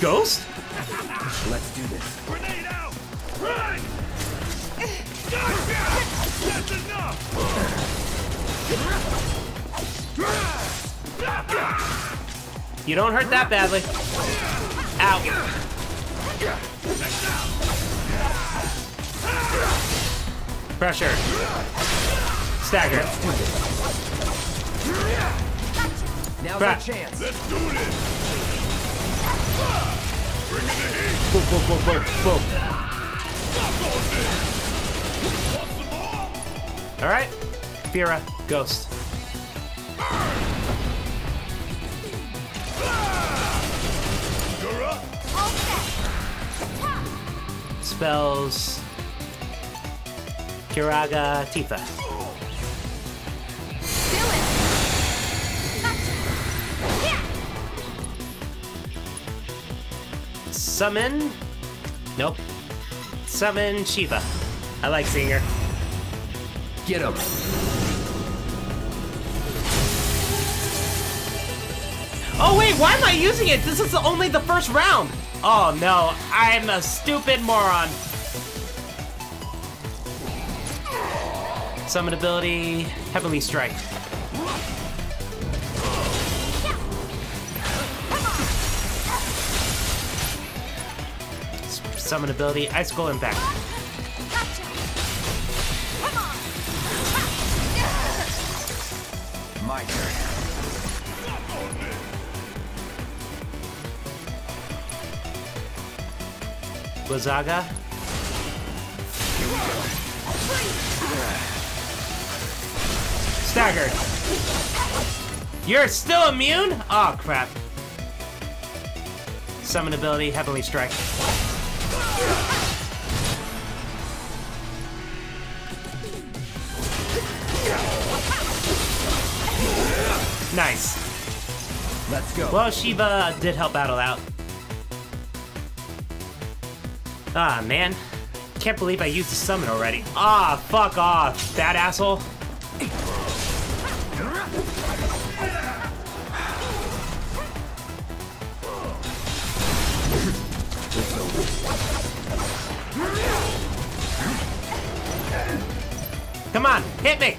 Ghost? Let's do this. Grenade out! Run! That's enough! You don't hurt that badly. Ow. Pressure. Stagger. Now's our chance. Let's do this. Boom, boom, boom, boom, boom. Alright. Fira, Ghost. Spells. Kiraga, Tifa. Summon? Nope. Summon Shiva. I like seeing her. Get him. Oh wait, why am I using it? This is only the first round. Oh no, I'm a stupid moron. Summon ability, Heavenly Strike. Summon ability, Icicle Impact. Gotcha. Come on. My turn. Blizzaga. Staggered. You're still immune? Aw, oh, crap. Summon ability, Heavenly Strike. Nice. Let's go. Well, Shiva did help battle out. Ah, man. Can't believe I used the summon already. Ah, fuck off, bad asshole. Come on, hit me!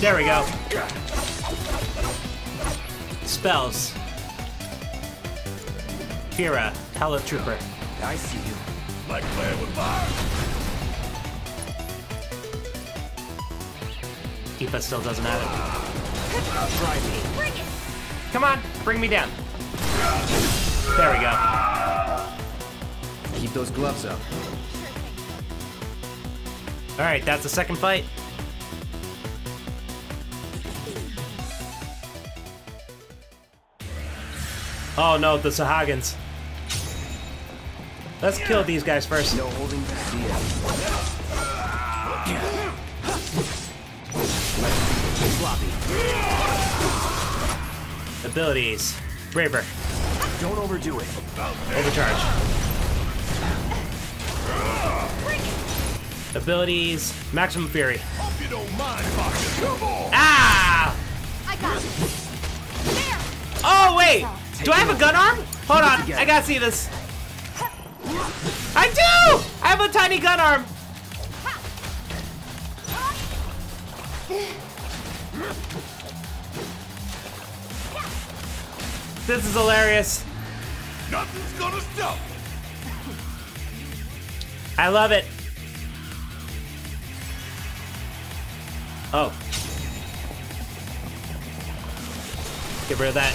There we go. Spells. Fira, Hella Trooper. I see you. Like playing with fire. Tifa still doesn't have it. Try me. Bring it. Come on, bring me down. There we go. Keep those gloves up. Alright, that's the second fight. Oh no, the Sahagins. Let's kill these guys first. No holding back. Abilities. Braver. Don't overdo it. Overcharge. Abilities, Maximum Fury. Hope you don't mind, ah! I got it. There. Oh wait, do I have a gun arm? Hold on, I gotta see this. I do! I have a tiny gun arm. This is hilarious. Nothing's gonna stop. I love it. Oh. Get rid of that.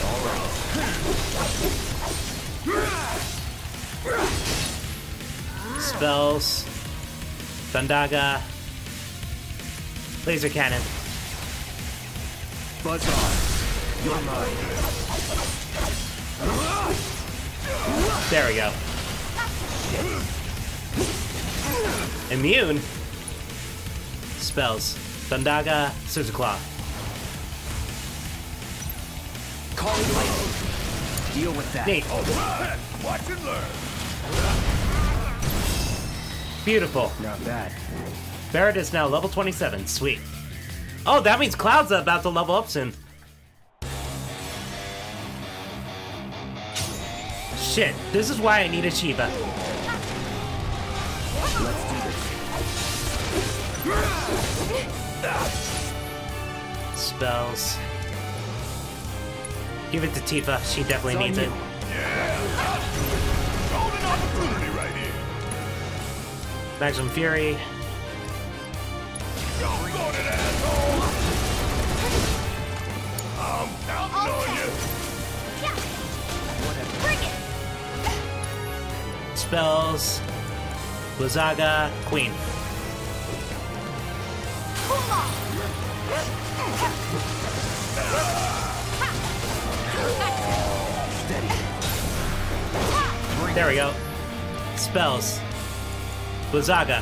Right. Spells. Thundaga. Laser cannon. Buzz on. You're mine. There we go. Immune? Spells. Thundaga, Scissor claw. Call light. Deal with that. Nate. Watch and learn. Beautiful. Not bad. Barret is now level 27. Sweet. Oh, that means Cloud's about to level up soon. Shit, this is why I need a Shiva. Let's do this. Spells. Give it to Tifa. She definitely needs it. Yeah. Golden opportunity right here. Maximum Fury. Golden asshole. I'm counting on you. Yeah. Whatever. Bring it. Spells. Blizzaga, Queen. Hold on. There we go. Spells. Blizzaga.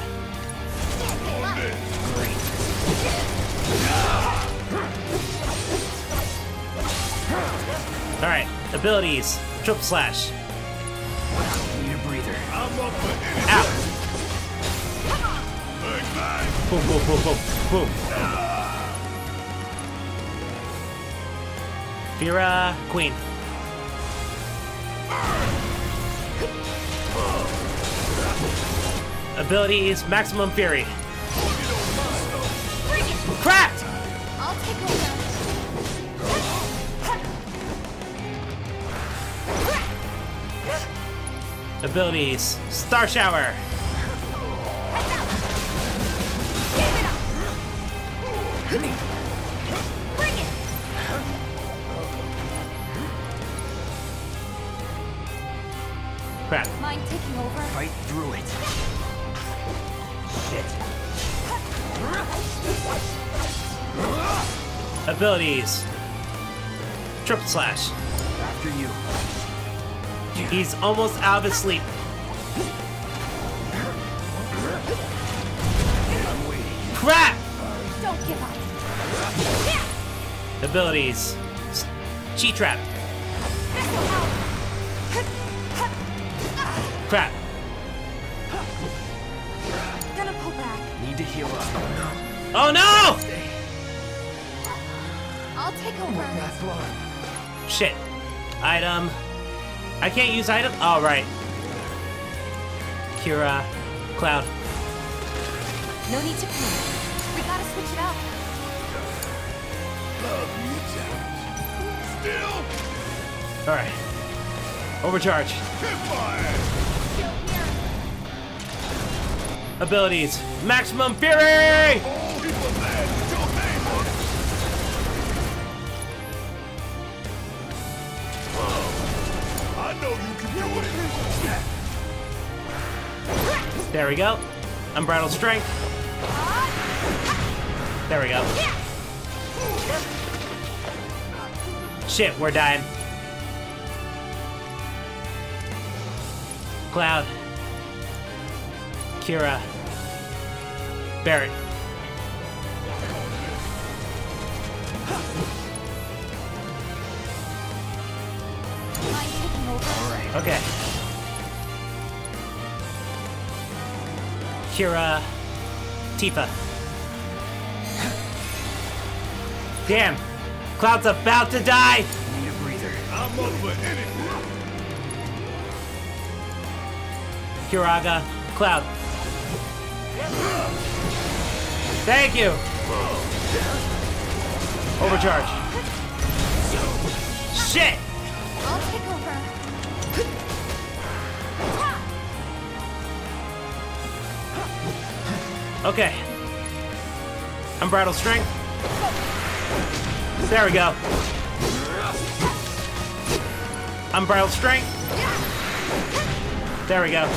Alright, abilities. Triple slash. Need a breather. Out. Boom, boom, boom, boom, boom. Fira, Queen. Ability is Maximum Fury. Crap! I'll take over. Abilities, Star shower. Bring it. Crap. Mind taking over? Fight through it. Shit. Abilities. Triple slash. After you. He's almost out of his sleep. Crap! Don't give up. Abilities. Cheat trap. Crap. Gonna pull back. Need to heal up. Oh no! I'll take over. Shit. Item. I can't use item. All right. Kira. Cloud. No need to panic. We gotta switch it up. Love you, Jack. Still. All right. Overcharge. Abilities. Maximum Fury. I know you can do it. There we go. Unbridled Strength. There we go. Shit, we're dying. Cloud. Kira. Barret. Okay. Kira. Tifa. Damn, Cloud's about to die. Need a breather. I'm up for anything. Kiraga, Cloud. Thank you. Overcharge. Shit. I'll take over. Okay. Unbridled Strength. There we go. Unbridled Strength. There we go.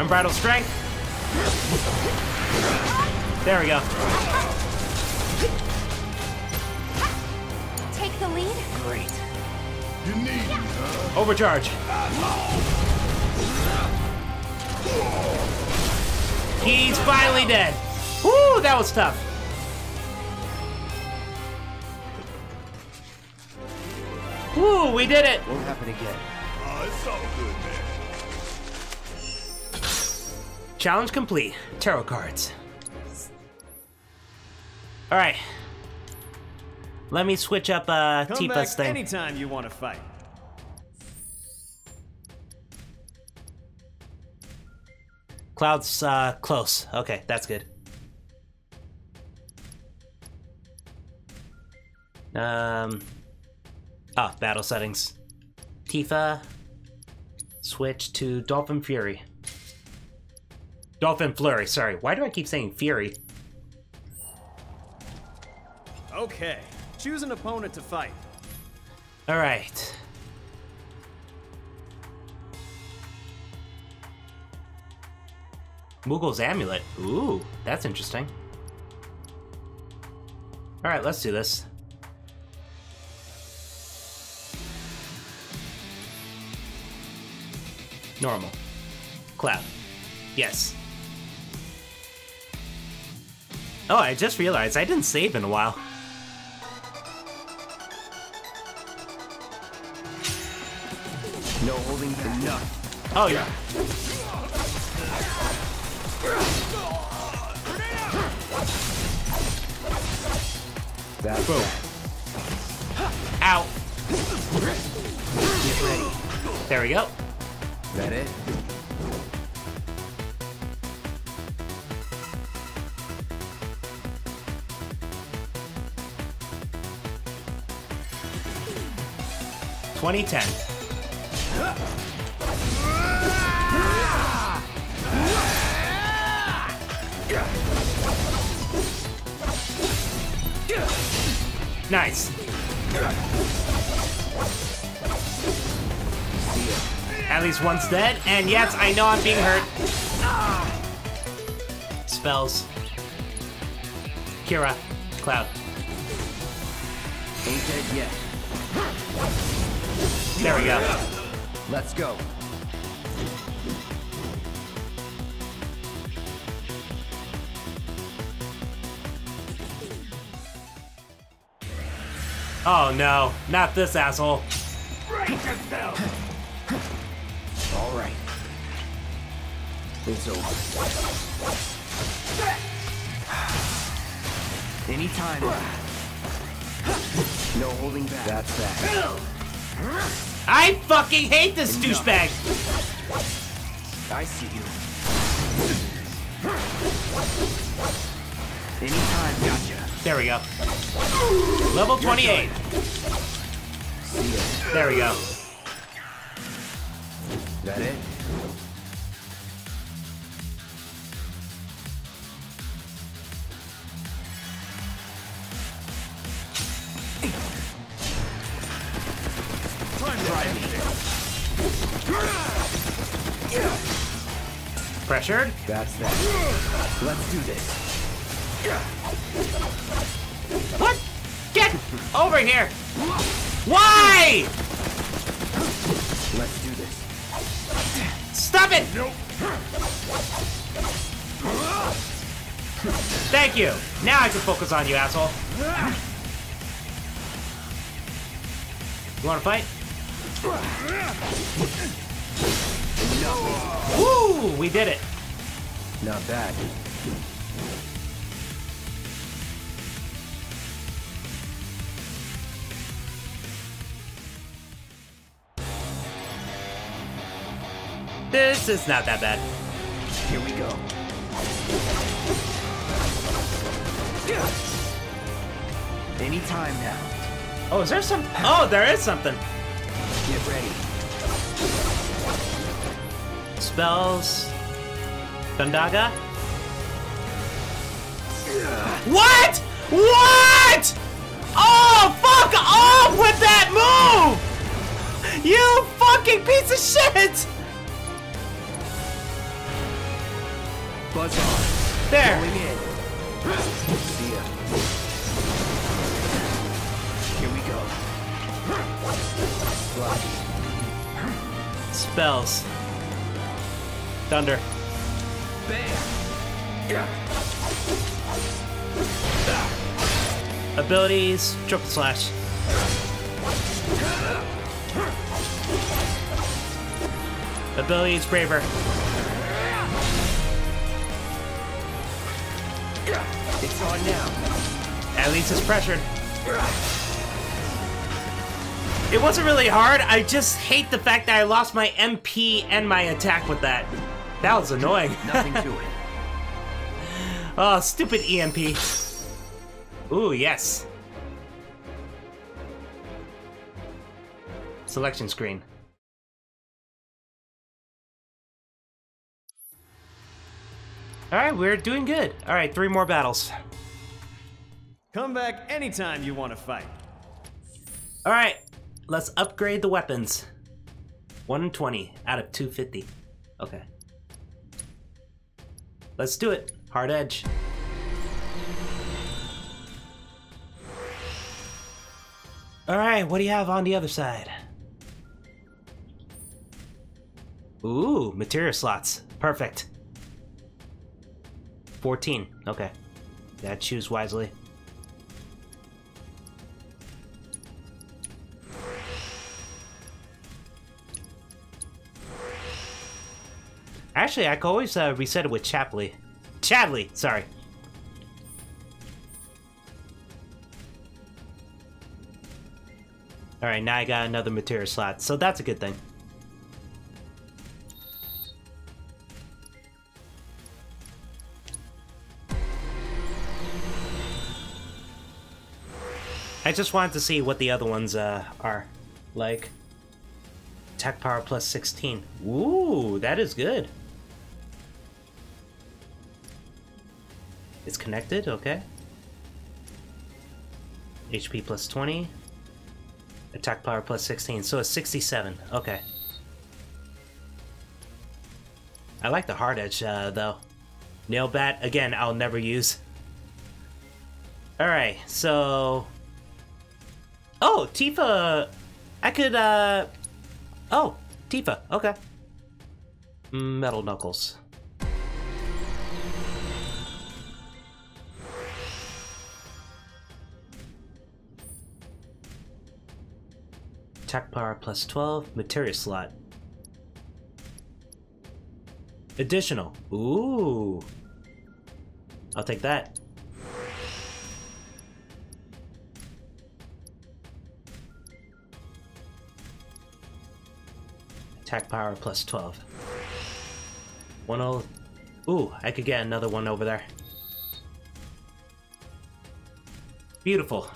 Unbridled Strength. There we go. Take the lead. Great. You need Overcharge. He's finally dead. Woo, that was tough. Woo, we did it. Won't happen again. Oh, it's all good, man. Challenge complete. Tarot cards. Alright. Let me switch up Tifa's thing. Anytime you want to fight. Cloud's close. Okay, that's good. Oh, battle settings. Tifa. Switch to Dolphin Fury. Dolphin Flurry, sorry. Why do I keep saying Fury? Okay. Choose an opponent to fight. Alright. Moogle's Amulet. Ooh, that's interesting. Alright, let's do this. Normal. Cloud. Yes. Oh, I just realized I didn't save in a while. No holding enough. Oh, yeah. That boom. Ow. Get ready. There we go. Is that it? $20,000. Nice. At least one's dead, and yes, I know I'm being hurt. Spells. Kira, Cloud. Ain't dead yet. There we go. Let's go. Oh no, not this asshole. Brace yourself. All right. It's over. Anytime. No holding back. That's that. I fucking hate this douchebag. I see you. Anytime, gotcha. There we go. Level 28. There we go. Is that it? Pressured? That's that. Let's do this. What? Get over here! Why? Let's do this. Stop it! Nope. Thank you. Now I can focus on you, asshole. You want to fight? Woo! We did it. Not bad. This is not that bad. Here we go. Any time now. Oh, is there some? Oh, there is something. Get ready. Spells. Thundaga. What? What? Oh, fuck off with that move! You fucking piece of shit! Buzz on. There. Going in. See ya. Here we go. Block. Spells. Thunder. Bam. Abilities. Triple slash. Abilities. Braver. It's on now. At least it's pressured. It wasn't really hard. I just hate the fact that I lost my MP and my attack with that. That was annoying. Nothing to it. Oh, stupid EMP. Ooh, yes. Selection screen. Alright, we're doing good. Alright, 3 more battles. Come back anytime you want to fight. Alright, let's upgrade the weapons. 120 out of 250. Okay. Let's do it. Hard Edge. Alright, what do you have on the other side? Ooh, material slots. Perfect. 14. Okay. Yeah, choose wisely. Actually, I could always reset it with Chadley, sorry. Alright, now I got another material slot, so that's a good thing. I just wanted to see what the other ones are. Like, attack power plus 16. Ooh, that is good. It's connected, okay. HP plus 20. Attack power plus 16, so it's 67. Okay. I like the Hard Edge, though. Nailbat, again, I'll never use. Alright, so... Oh, Tifa! I could, Oh, Tifa, okay. Metal Knuckles. Attack power plus 12, material slot. Additional. Ooh. I'll take that. Attack power plus 12. 10. Ooh, I could get another one over there. Beautiful.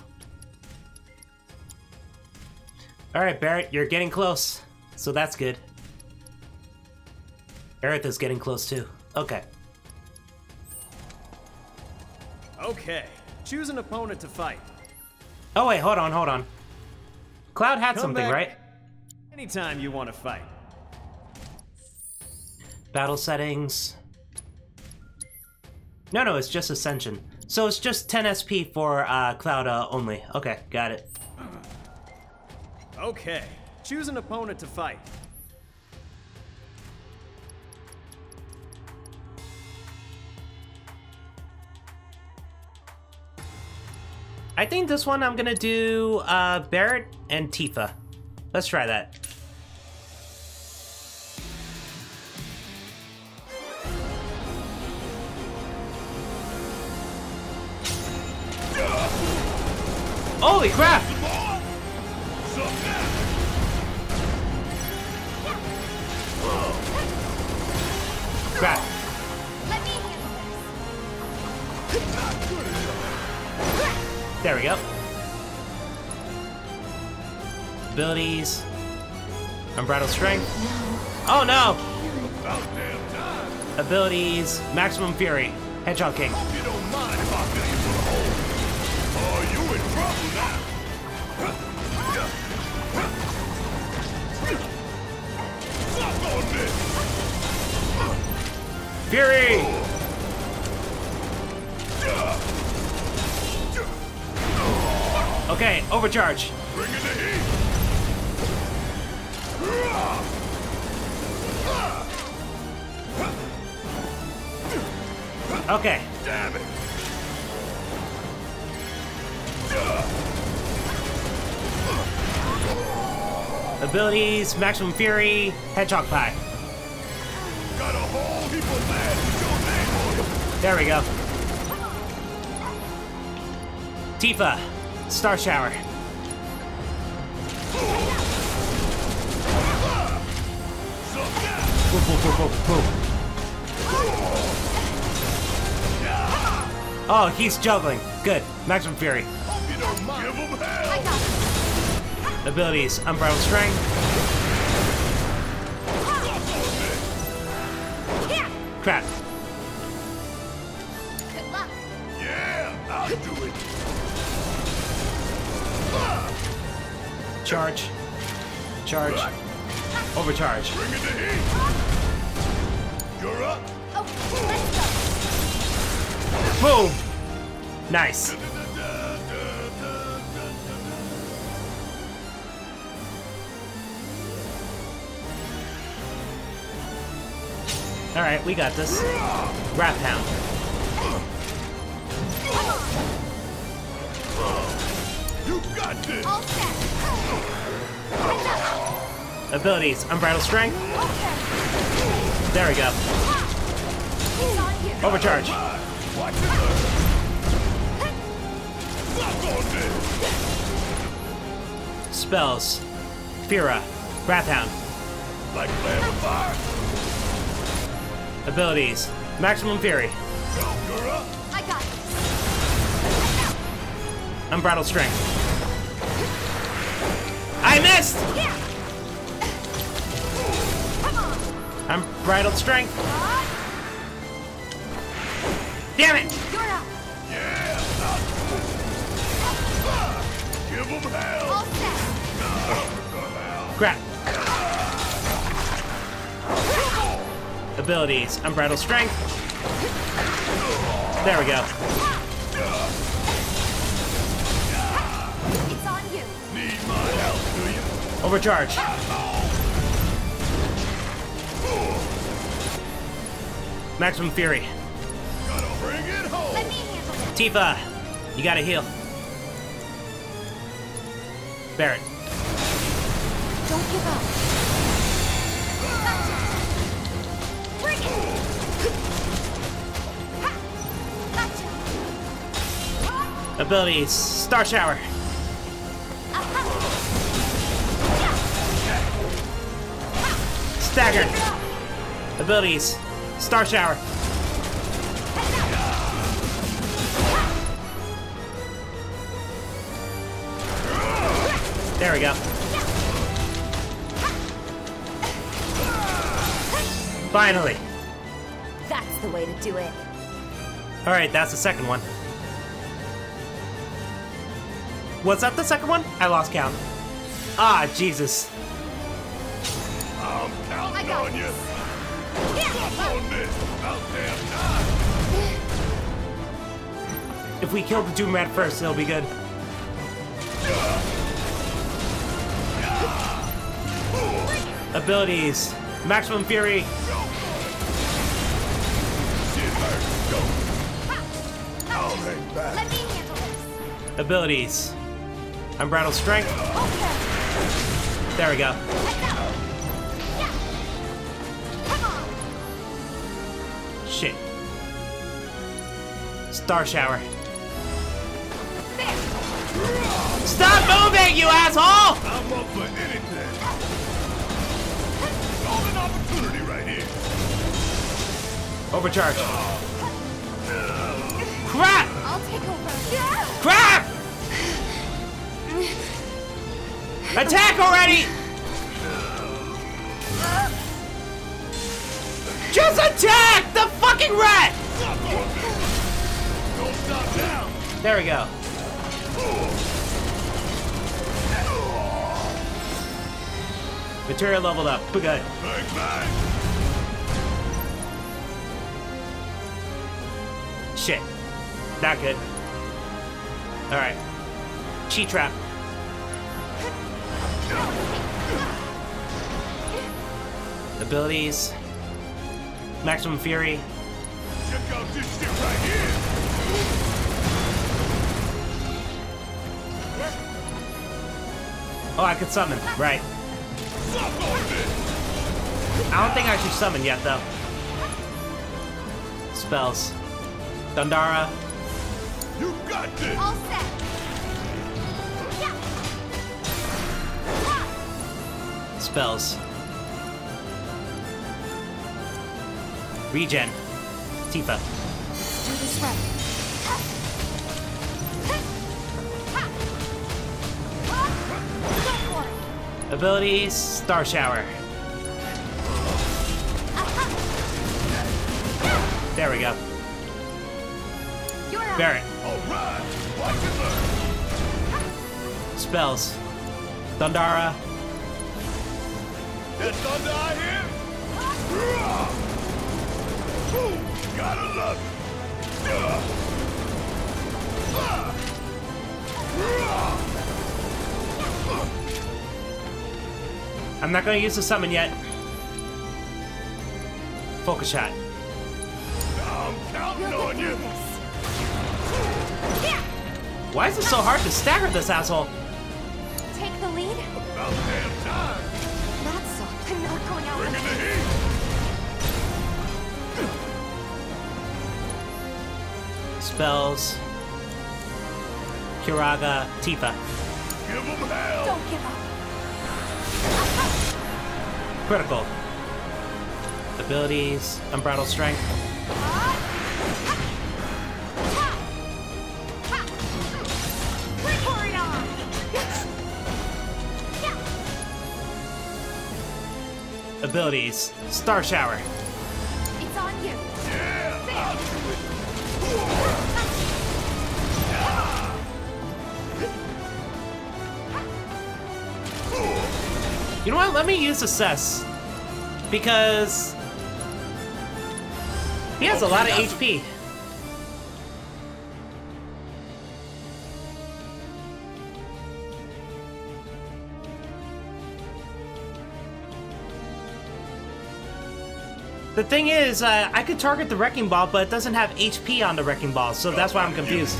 Alright, Barret, you're getting close, so that's good. Barret is getting close too. Okay. Okay, choose an opponent to fight. Oh wait, hold on. Cloud had something, right? Anytime you want to fight. Battle settings. No, it's just Ascension. So it's just 10 SP for Cloud only. Okay, got it. Okay, choose an opponent to fight. I think this one I'm gonna do Barret and Tifa. Let's try that. Holy crap! Crap. Let me handle this. There we go. Abilities. Unbridled Strength. Oh no! Abilities. Maximum Fury. Hedgehog King. Fury! Okay, Overcharge. Bring in the heat. Okay. Damn it. Abilities, Maximum Fury, Hedgehog Pie. There we go. Tifa, Star Shower. Oh, he's juggling. Good. Maximum Fury. Abilities, Unbridled Strength. Crap. Good luck. Yeah, I'll do it. Charge. Charge. Overcharge. Bring it to heat. You're up. Okay, let's go. Boom. Nice. All right, we got this. Wrath Hound. You got this. All set. Abilities, Unbridled Strength. Okay. There we go. Overcharge. Spells, Fira, Wrath Hound. Like fire. Abilities, Maximum Fury. I got it. Unbridled Strength. I missed! Yeah. Come on. Unbridled Strength. Damn it! You're up. Yeah. Give him hell. All set. Crap. Abilities, Unbridled Strength. There we go. It's on you. Need my help, do you? Overcharge. Maximum Fury. Gotta bring it home. Let me handle it. Tifa, you gotta heal. Barret. Don't give up. Abilities, Star Shower. Staggered. Abilities, Star Shower. There we go. Finally. That's the way to do it. All right, that's the second one. Was that the second one? I lost count. Ah, Jesus. I'm counting on you. If we kill the Doom Man first, it'll be good. Abilities, Maximum Fury. Abilities. Unbridled Strength. Okay. There we go. Yeah. Shit. Star Shower. There. Stop moving, you asshole! I'm up for anything. It's all an opportunity right here. Overcharge. Crap! I'll take over. Yeah. Crap! Attack already! Just attack the fucking rat! There we go. Material leveled up. We're good. Shit. Not good. Alright. Cheat trap. Abilities, Maximum Fury. Check out this shit right here. Oh, I could summon, right. I don't think I should summon yet, though. Spells, Dandara. You got this. All set. spells. Regen. Tifa. Do this way. Ability, Star Shower. There we go. Barret. Spells. Dundara. Is Dundara here? Gotta love it. I'm not gonna use the summon yet. Focus shot. I'm counting on you. Why is it so hard to stagger this asshole? Take the lead. About damn time. Not so. I'm not going out. Bring in the heat. Spells. Kiraga, Tifa. Give them hell. Don't give up. Critical. Abilities. Unbridled Strength. Abilities. Star Shower. It's on you. Yeah, I'll do it. You know what? Let me use Assess. Because he has a lot of HP. The thing is, I could target the Wrecking Ball, but it doesn't have HP on the Wrecking Ball, so that's why I'm confused.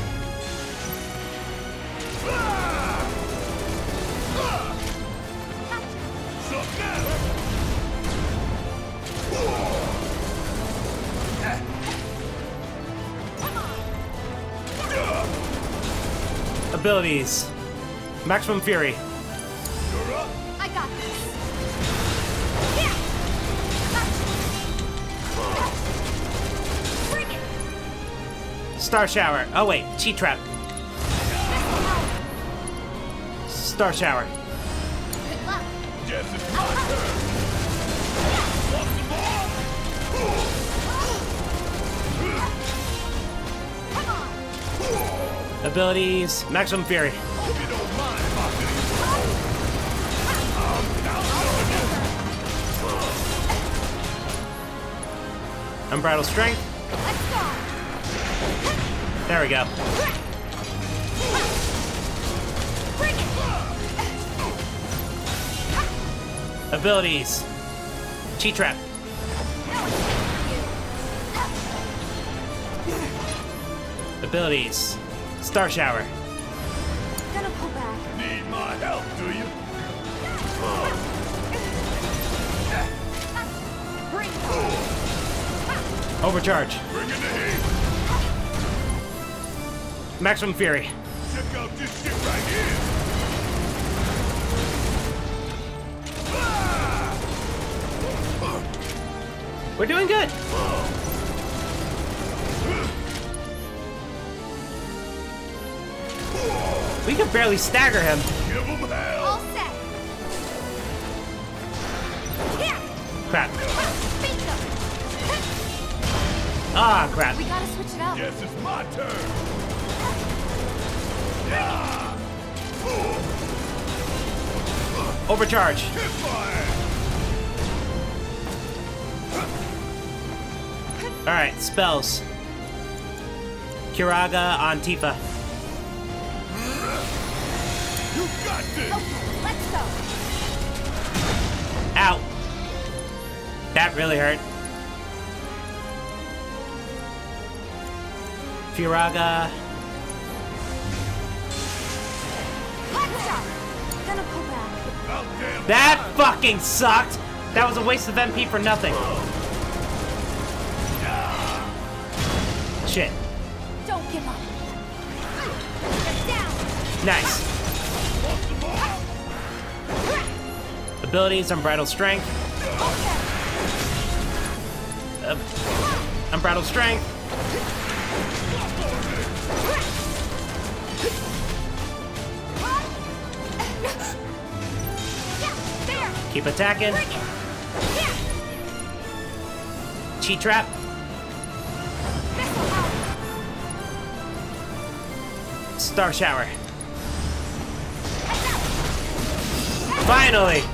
Abilities. Maximum Fury. Star Shower. Oh wait, Cheat Trap. Star Shower. Good luck. Yes, it's my turn. Come on. Abilities. Maximum Fury. Hope you don't mind if I do. Unbridled Strength. Let's go. There we go. Abilities. Cheat Trap. Abilities. Star Shower. Gonna pull back. Need my help, do you? Overcharge. Bring it to heat. Maximum Fury. Check out this shit right here. We're doing good. We can barely stagger him. Give him hell. All set. Crap. Ah, crap. We gotta switch it up. Yes, it's my turn. Overcharge. Alright, spells. Kiraga on Tifa. You got this. Okay, let's go. Ow. That really hurt. Kiraga. That fucking sucked! That was a waste of MP for nothing. Shit. Don't give up. Nice. abilities. Unbridled Strength. Unbridled Strength. Keep attacking. Cheat trap. Star shower. Finally!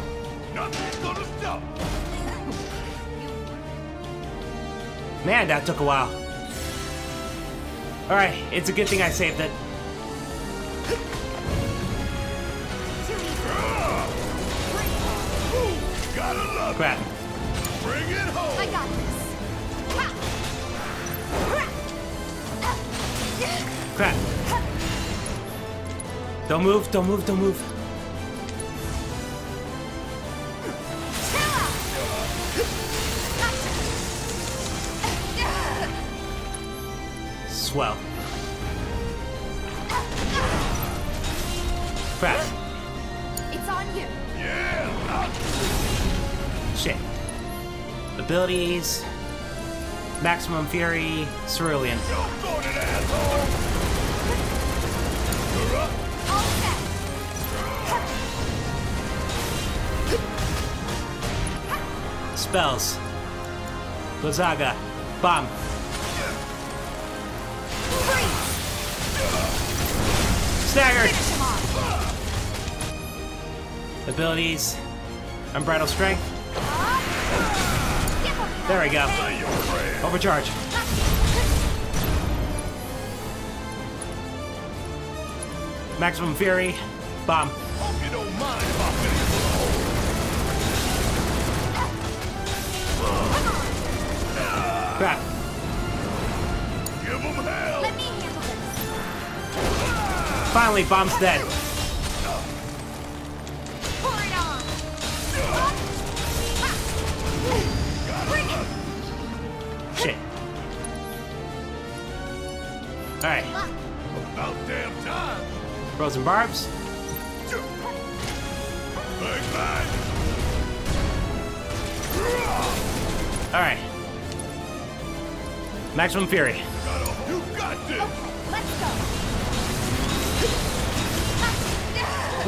Man, that took a while. Alright, it's a good thing I saved it. Crap. Bring it home! I got this. Crap. Don't move, don't move, don't move. Swell. Crap. It's on you. Yeah. Shit. Abilities. Maximum Fury. Cerulean. Don't go to that, asshole. Spells. Blizzaga. Bomb. Staggered! Abilities. Unbridled Strength. There we go. Overcharge. Maximum Fury. Bomb. Crap. Finally, bomb's dead. Pour it on. Shit. Alright. About damn time. Frozen barbs. Alright. Maximum Fury. You got this! Okay, let's go.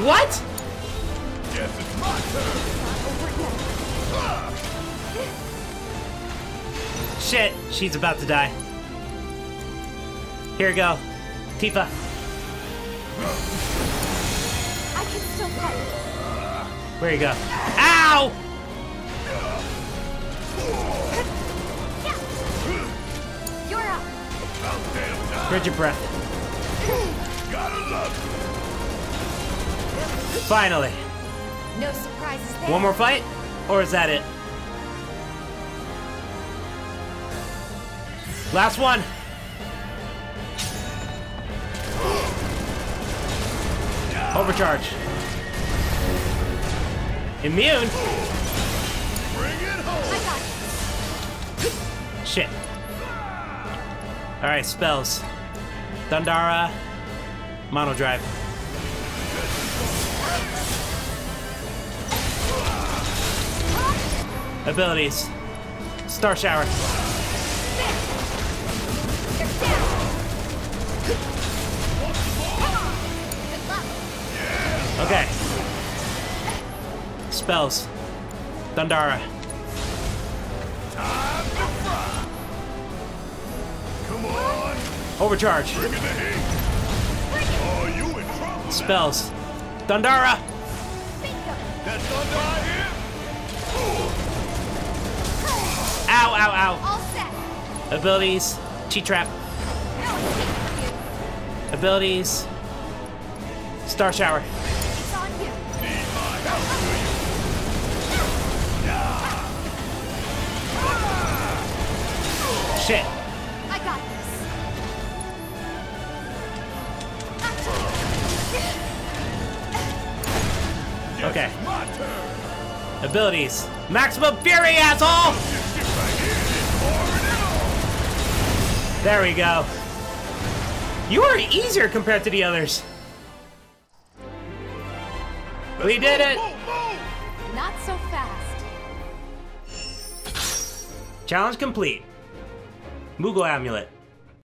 What? Yes, it's my turn. Shit, she's about to die. Here we go, Tifa. I can still fight. Where you go? Ow! You're up. Bridge your breath. Gotta love you. Finally. No surprises there. One more fight? Or is that it? Last one. Overcharge. Immune? Bring it home. Shit. Alright, spells. Dundara. Mono drive. Abilities. Star shower. Okay. Spells. Dandara. Come on. Overcharge. Spells. Dandara. Ow, ow, ow. All set. Abilities. Cheat trap. Abilities. Star shower. It's on you. Shit. I got this. Okay. Abilities. Maximum Fury, asshole! There we go. You are easier compared to the others. We did it! Not so fast. Challenge complete. Moogle Amulet.